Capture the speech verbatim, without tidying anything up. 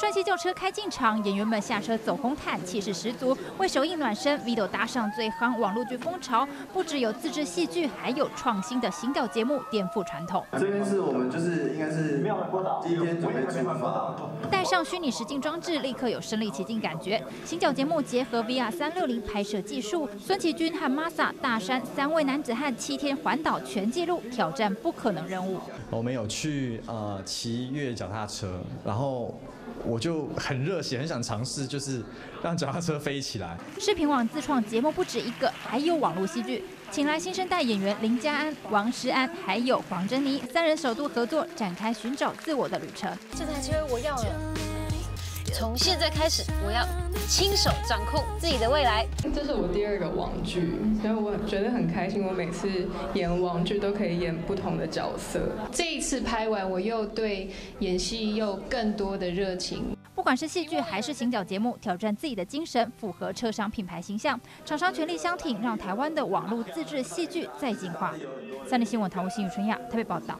帅气轿车开进场，演员们下车走红毯，气势十足，为首映暖身。Vito 搭上最夯网络剧风潮，不只有自制戏剧，还有创新的行脚节目，颠覆传统。这边是我们就是应该是第一天准备出发，带上虚拟实境装置，立刻有身临其境感觉。行脚节目结合 V R 三六零拍摄技术，孙奇君和 masa 大山三位男子汉七天环岛全纪录，挑战不可能任务。我们有去呃骑越脚踏车，然后。 我就很热血，很想尝试，就是让脚踏车飞起来。视频网自创节目不止一个，还有网络戏剧，请来新生代演员林嘉安、王诗安，还有黄珍妮，三人首度合作，展开寻找自我的旅程。这台车我要了，从现在开始，我要亲手掌控自己的未来。这是我第二个网剧，所以我觉得很开心。我每次演网剧都可以演不同的角色，这一次拍完，我又对演戏又更多的热情。不管是戏剧还是行脚节目，挑战自己的精神，符合车商品牌形象，厂商全力相挺，让台湾的网络自制戏剧再进化。三立新闻唐无欣、余春雅特别报道。